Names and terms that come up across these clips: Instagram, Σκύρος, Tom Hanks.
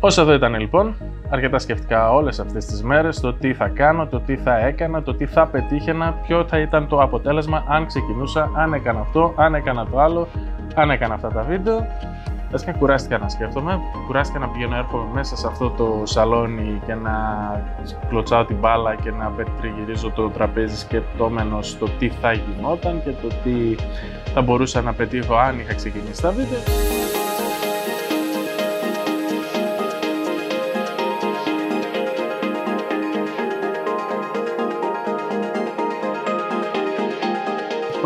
Όσο εδώ ήταν λοιπόν, αρκετά σκεφτικά όλες αυτές τις μέρες το τι θα κάνω, το τι θα έκανα, το τι θα πετύχαινα, ποιο θα ήταν το αποτέλεσμα αν ξεκινούσα, αν έκανα αυτό, αν έκανα το άλλο, αν έκανα αυτά τα βίντεο. Βασικά κουράστηκα να σκέφτομαι, κουράστηκα να πηγαίνω έρχομαι μέσα σε αυτό το σαλόνι και να κλωτσάω την μπάλα και να περιτριγυρίζω το τραπέζι σκεπτόμενος στο τι θα γινόταν και το τι θα μπορούσα να πετύχω αν είχα ξεκινήσει τα βίντεο.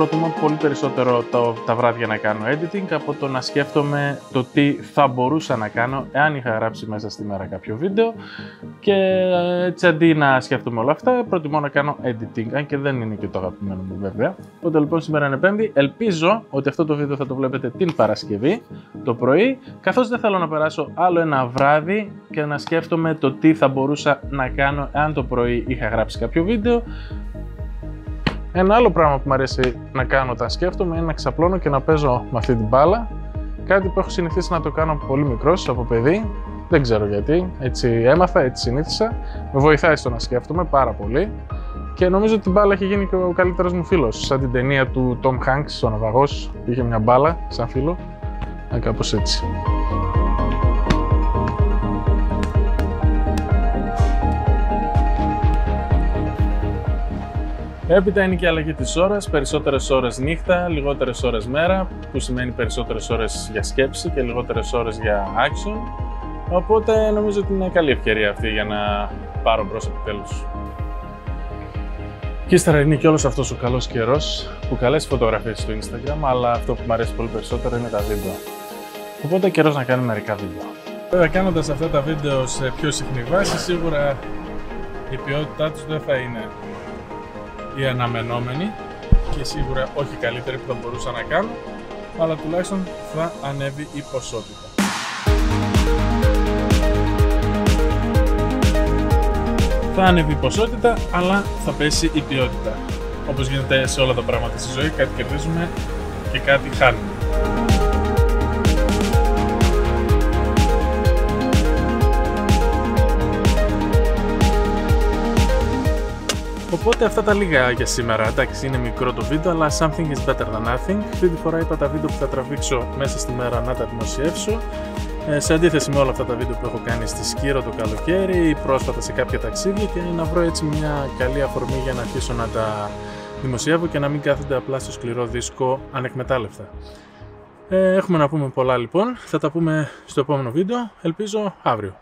Προτιμώ πολύ περισσότερο τα βράδια να κάνω editing από το να σκέφτομαι το τι θα μπορούσα να κάνω εάν είχα γράψει μέσα στη μέρα κάποιο βίντεο και έτσι αντί να σκέφτομαι όλα αυτά προτιμώ να κάνω editing, αν και δεν είναι και το αγαπημένο μου βέβαια. Οπότε λοιπόν σήμερα είναι Πέμπτη, ελπίζω ότι αυτό το βίντεο θα το βλέπετε την Παρασκευή το πρωί, καθώς δεν θέλω να περάσω άλλο ένα βράδυ και να σκέφτομαι το τι θα μπορούσα να κάνω εάν το πρωί είχα γράψει κάποιο βίντεο. Ένα άλλο πράγμα που μου αρέσει να κάνω όταν σκέφτομαι είναι να ξαπλώνω και να παίζω με αυτή την μπάλα. Κάτι που έχω συνηθίσει να το κάνω από πολύ μικρός, από παιδί. Δεν ξέρω γιατί. Έτσι έμαθα, έτσι συνήθισα. Με βοηθάει στο να σκέφτομαι πάρα πολύ. Και νομίζω ότι την μπάλα έχει γίνει και ο καλύτερος μου φίλος. Σαν την ταινία του Tom Hanks, ο ναυαγός, που είχε μια μπάλα σαν φίλο. Κάπως έτσι. Έπειτα είναι και η αλλαγή της ώρας, περισσότερες ώρες νύχτα, λιγότερες ώρες μέρα, που σημαίνει περισσότερες ώρες για σκέψη και λιγότερες ώρες για action. Οπότε νομίζω ότι είναι καλή ευκαιρία αυτή για να πάρω μπρος επιτέλους. Και ύστερα είναι και όλος αυτός ο καλός καιρός που καλές φωτογραφίες στο Instagram, αλλά αυτό που μου αρέσει πολύ περισσότερο είναι τα βίντεο. Οπότε καιρός να κάνουμε μερικά βίντεο. Βέβαια κάνοντας αυτά τα βίντεο σε πιο συχνή βάση, σίγουρα η ποιότητά τους δεν θα είναι η αναμενόμενη και σίγουρα όχι καλύτερη που θα μπορούσα να κάνω, αλλά τουλάχιστον θα ανέβει η ποσότητα. Θα ανέβει η ποσότητα, αλλά θα πέσει η ποιότητα. Όπως γίνεται σε όλα τα πράγματα στη ζωή, κάτι κερδίζουμε και κάτι χάνουμε. Οπότε αυτά τα λίγα για σήμερα, εντάξει είναι μικρό το βίντεο, αλλά something is better than nothing. Αυτή τη φορά είπα τα βίντεο που θα τραβήξω μέσα στη μέρα να τα δημοσιεύσω. Σε αντίθεση με όλα αυτά τα βίντεο που έχω κάνει στη Σκύρο το καλοκαίρι ή πρόσφατα σε κάποια ταξίδια και να βρω έτσι μια καλή αφορμή για να αρχίσω να τα δημοσιεύω και να μην κάθονται απλά στο σκληρό δίσκο ανεκμετάλλευτα. Έχουμε να πούμε πολλά λοιπόν, θα τα πούμε στο επόμενο βίντεο, ελπίζω αύριο.